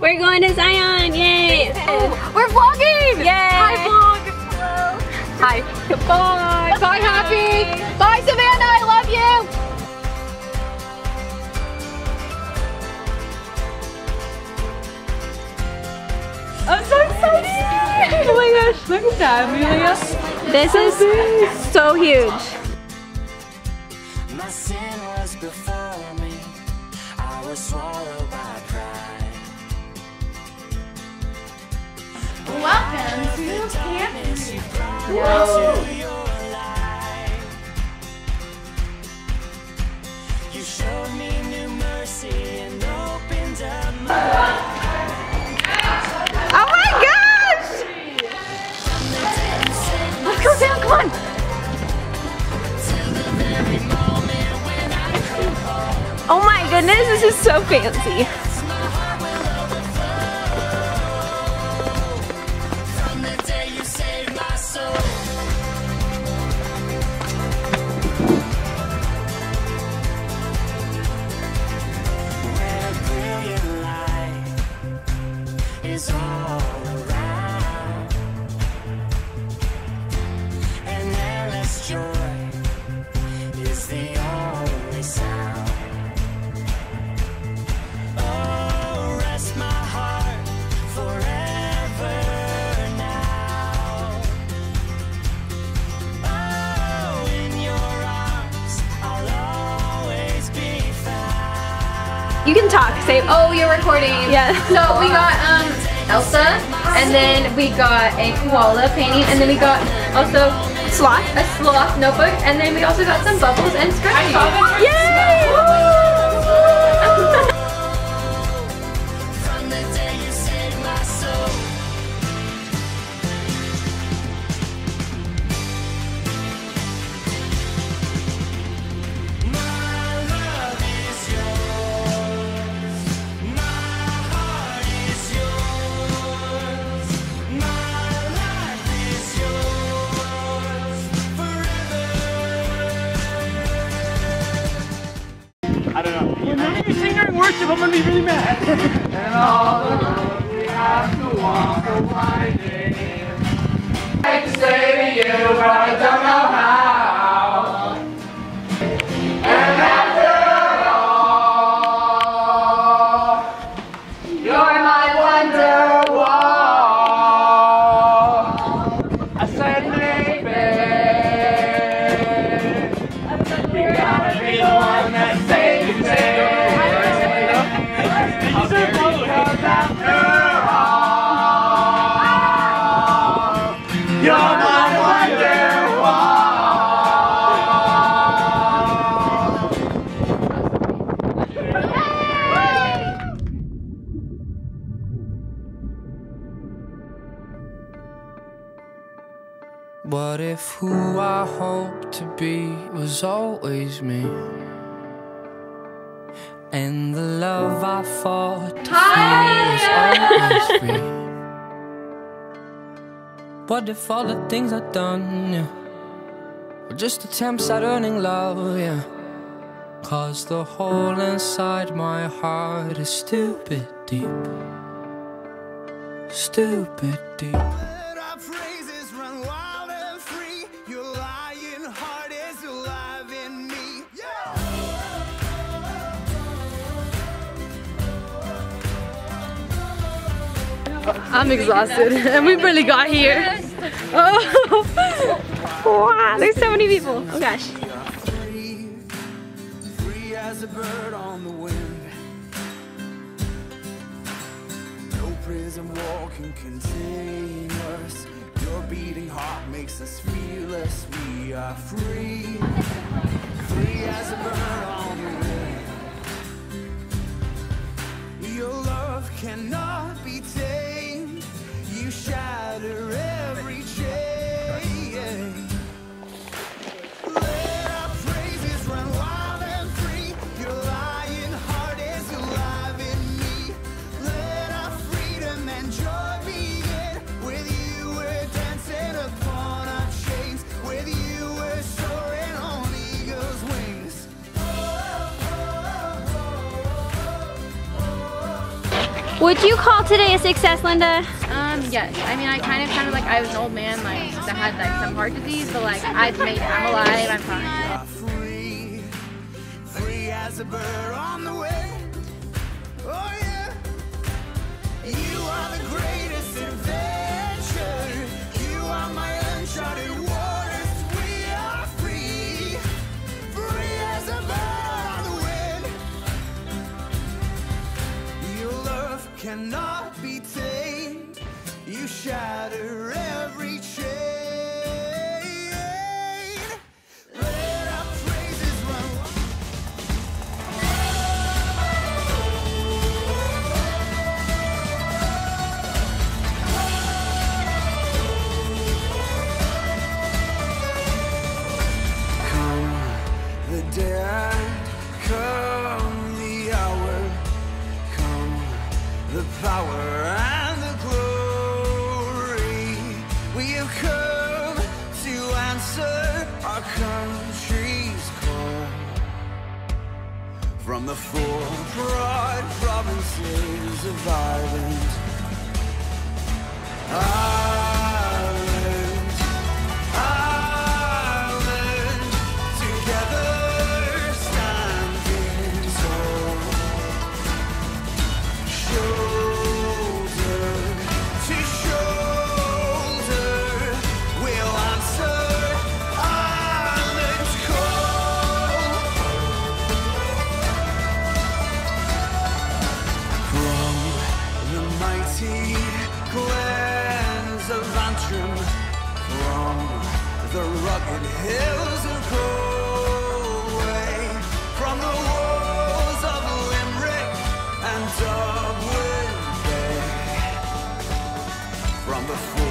We're going to Zion, yay! We're vlogging! Yay! Hi vlog! Hello! Hi. Bye! Bye, bye Happy! Bye Savannah, I love you! I'm so excited! Oh my gosh, look at that, Amelia! This is big. So huge! My sin was before me, I was swallowed by pride. Welcome to Camp Reef. You showed me new mercy and opened up my. Oh my gosh! Let's go down, come on! Oh my goodness, this is so fancy. You can talk, say, oh, you're recording. Yeah. So we got Elsa, and then we got a koala painting, and then we got also a sloth notebook, and then we also got some bubbles and scratch cards. Yay! From the day you saved my soul. I don't know. Well, now that you sing during worship, I'm gonna be really mad. And all the roads we have to walk are winding. I can say to you, but I don't know how. And after all, you're my wonder wall. I said maybe. You gotta be the one that saves. What if who I hoped to be was always me? And the love I fought to feel was always free. What if all the things I've done, yeah, were just attempts at earning love, yeah? 'Cause the hole inside my heart is stupid deep. Stupid deep. I'm exhausted, and we barely got here. Oh, wow, there's so many people. Oh gosh. Free as a bird on the wind. No prison wall can contain us. Your beating heart makes us fearless. We are free. Free as a bird on the wind. Your love cannot be taken. You shatter every chain. Let our praises run wild and free. Your lion heart is alive in me. Let our freedom and joy begin. With you we're dancing upon our chains. With you we're soaring on eagle's wings. Would you call today a success, Linda? Yes. I mean, I kind of sounded like I was an old man, like, that had, like, some heart disease, but, like, I'm alive, I'm fine. Free as a bird on the way. Oh, yeah. You are the greatest adventure. You are my uncharted waters. We are free. Free as a bird on the wind. Your love cannot be tamed. You shatter every chain. Come the hour, come the power and the glory. We have come to answer our country's call. From the four broad provinces of Island. Clans of Antrim, from the rugged hills of Galway, from the walls of Limerick and Dublin Bay, from the